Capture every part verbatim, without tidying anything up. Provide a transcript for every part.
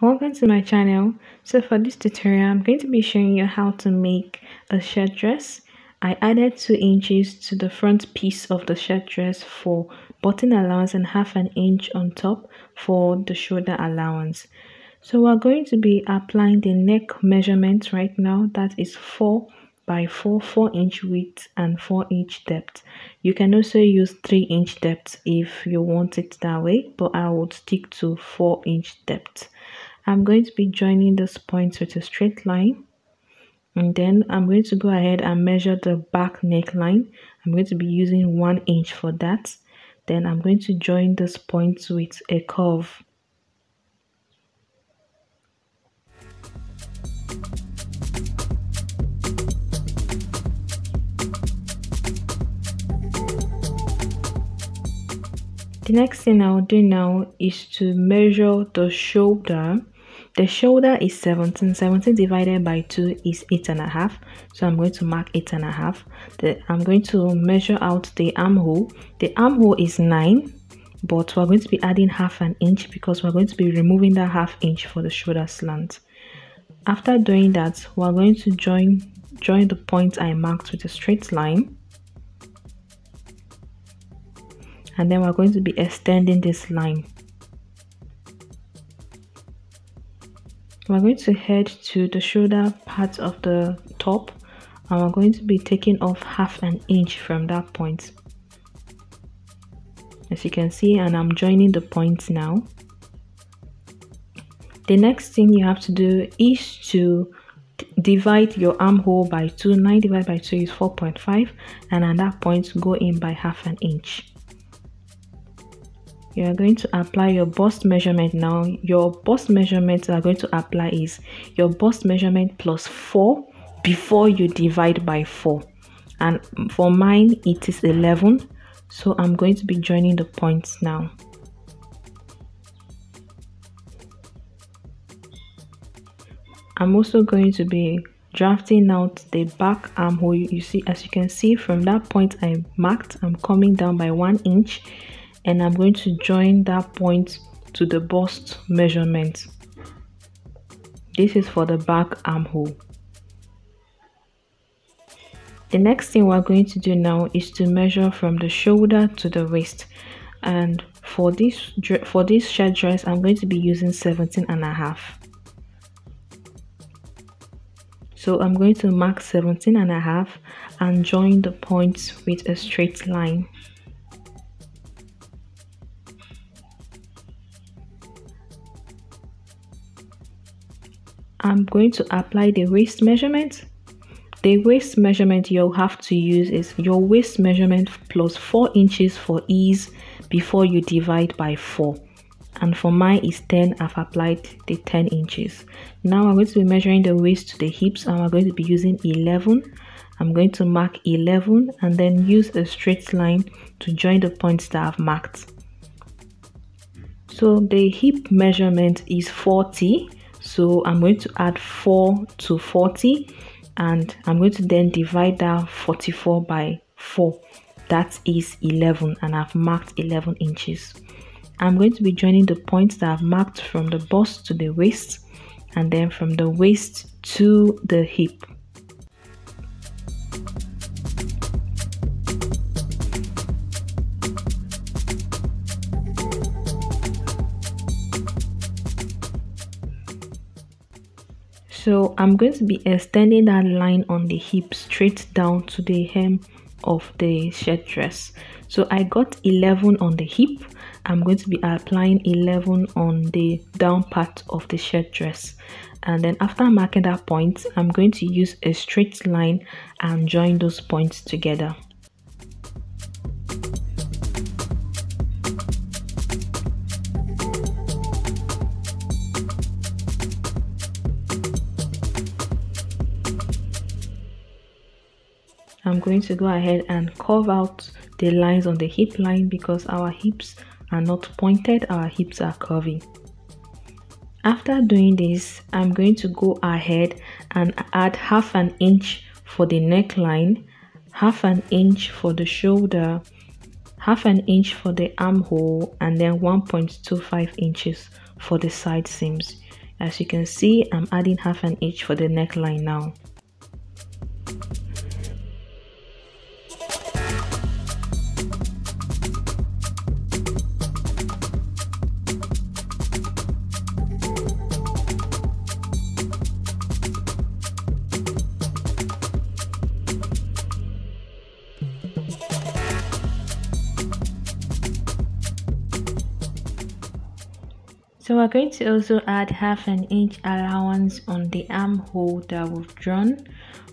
Welcome to my channel. So for this tutorial, I'm going to be showing you how to make a shirt dress. I added two inches to the front piece of the shirt dress for button allowance and half an inch on top for the shoulder allowance. So we're going to be applying the neck measurement right now. That is four by four, four inch width and four inch depth. You can also use three inch depth if you want it that way, but I would stick to four inch depth. I'm going to be joining this point with a straight line, and then I'm going to go ahead and measure the back neckline. I'm going to be using one inch for that. Then I'm going to join this point with a curve. The next thing I'll do now is to measure the shoulder. The shoulder is seventeen, seventeen divided by two is eight and a half. So I'm going to mark eight and a half. The, I'm going to measure out the armhole. The armhole is nine, but we're going to be adding half an inch because we're going to be removing that half inch for the shoulder slant. After doing that, we're going to join, join the point I marked with a straight line. And then we're going to be extending this line. We're going to head to the shoulder part of the top, and we're going to be taking off half an inch from that point, as you can see, and I'm joining the points now. The next thing you have to do is to divide your armhole by two. Nine divided by two is four point five, and at that point go in by half an inch. You are going to apply your bust measurement now. Your bust measurement you are going to apply is your bust measurement plus four before you divide by four. And for mine, it is eleven. So I'm going to be joining the points now. I'm also going to be drafting out the back armhole. You see, as you can see from that point I marked, I'm coming down by one inch. And I'm going to join that point to the bust measurement. This is for the back armhole. The next thing we're going to do now is to measure from the shoulder to the waist. And for this for this shirt dress, I'm going to be using seventeen and a half. So I'm going to mark seventeen and a half and join the points with a straight line. I'm going to apply the waist measurement. The waist measurement you'll have to use is your waist measurement plus four inches for ease before you divide by four. And for mine is ten, I've applied the ten inches. Now I'm going to be measuring the waist to the hips, and we're going to be using eleven. I'm going to mark eleven and then use a straight line to join the points that I've marked. So the hip measurement is forty. So I'm going to add four to forty, and I'm going to then divide that forty-four by four. That is eleven, and I've marked eleven inches. I'm going to be joining the points that I've marked from the bust to the waist, and then from the waist to the hip. So I'm going to be extending that line on the hip straight down to the hem of the shirt dress. So I got eleven on the hip. I'm going to be applying eleven on the down part of the shirt dress. And then after marking that point, I'm going to use a straight line and join those points together. I'm going to go ahead and curve out the lines on the hip line because our hips are not pointed, our hips are curvy. After doing this, I'm going to go ahead and add half an inch for the neckline, half an inch for the shoulder, half an inch for the armhole, and then one point two five inches for the side seams. As you can see, I'm adding half an inch for the neckline now. So we're going to also add half an inch allowance on the armhole that we've drawn.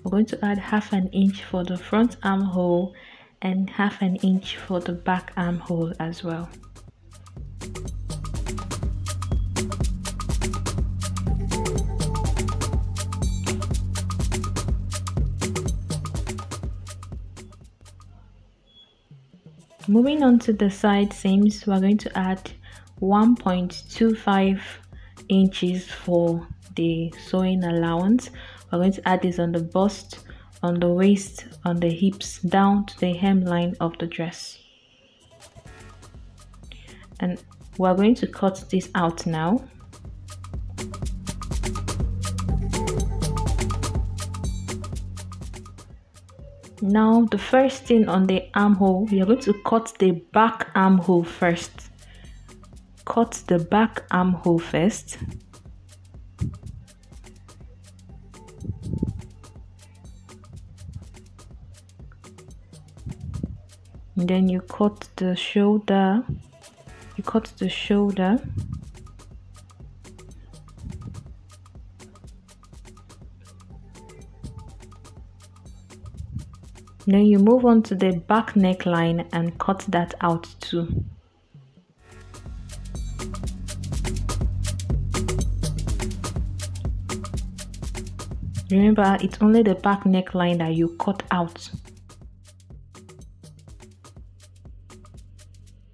We're going to add half an inch for the front armhole and half an inch for the back armhole as well. Moving on to the side seams, we're going to add one point two five inches for the sewing allowance. We're going to add this on the bust, on the waist, on the hips, down to the hemline of the dress. And we're going to cut this out now. Now the first thing on the armhole, we are going to cut the back armhole first. Cut the back armhole first. And then you cut the shoulder. You cut the shoulder. And then you move on to the back neckline and cut that out too. Remember, it's only the back neckline that you cut out.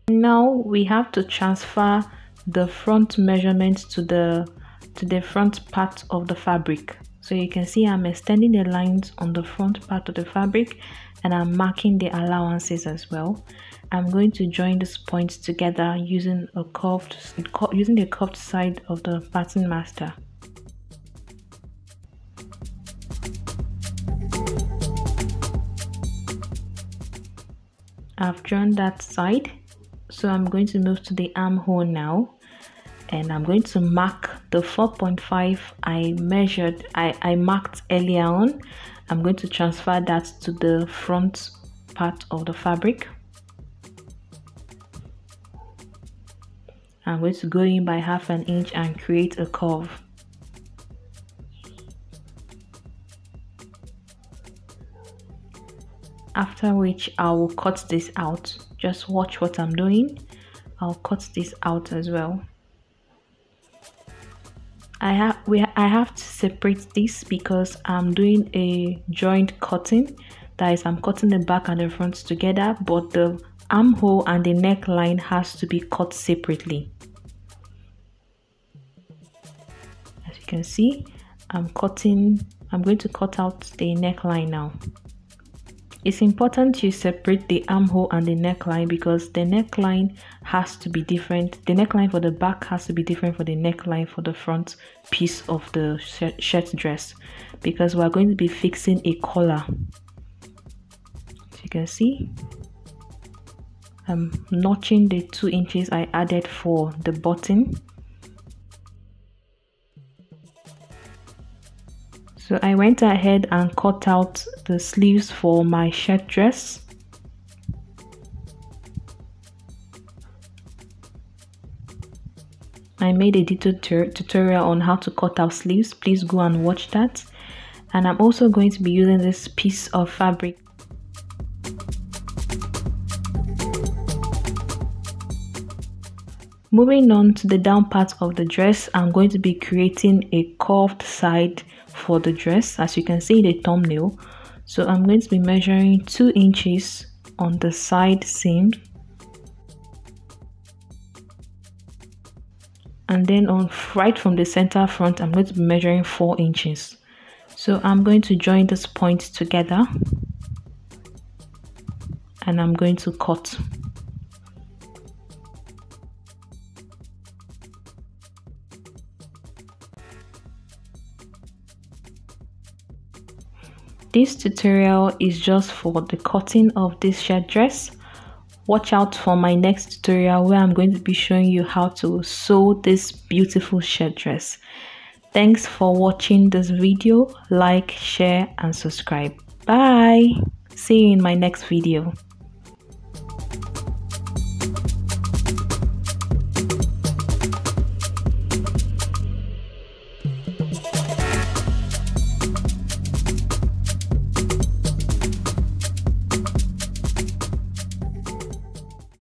Now we have to transfer the front measurement to the to the front part of the fabric. So you can see I'm extending the lines on the front part of the fabric, and I'm marking the allowances as well. I'm going to join these points together using a curved using the curved side of the pattern master. I've drawn that side, so I'm going to move to the armhole now, and I'm going to mark the four point five I measured, I, I marked earlier on. I'm going to transfer that to the front part of the fabric. I'm going to go in by half an inch and create a curve. After which I will cut this out. Just watch what I'm doing. I'll cut this out as well. I have we ha I have to separate this because I'm doing a joint cutting. That is, I'm cutting the back and the front together, but the armhole and the neckline has to be cut separately. As you can see, I'm cutting. I'm going to cut out the neckline now. It's important you separate the armhole and the neckline because the neckline has to be different. The neckline for the back has to be different from the neckline for the front piece of the shirt dress, because we're going to be fixing a collar. As you can see, I'm notching the two inches I added for the button. So I went ahead and cut out the sleeves for my shirt dress. I made a detailed tutorial on how to cut out sleeves. Please go and watch that. And I'm also going to be using this piece of fabric. Moving on to the down part of the dress, I'm going to be creating a curved side for the dress, as you can see in the thumbnail. So I'm going to be measuring two inches on the side seam, and then on right from the center front I'm going to be measuring four inches. So I'm going to join these points together and I'm going to cut. This tutorial is just for the cutting of this shirt dress. Watch out for my next tutorial where I'm going to be showing you how to sew this beautiful shirt dress. Thanks for watching this video. Like, share and subscribe. Bye. See you in my next video.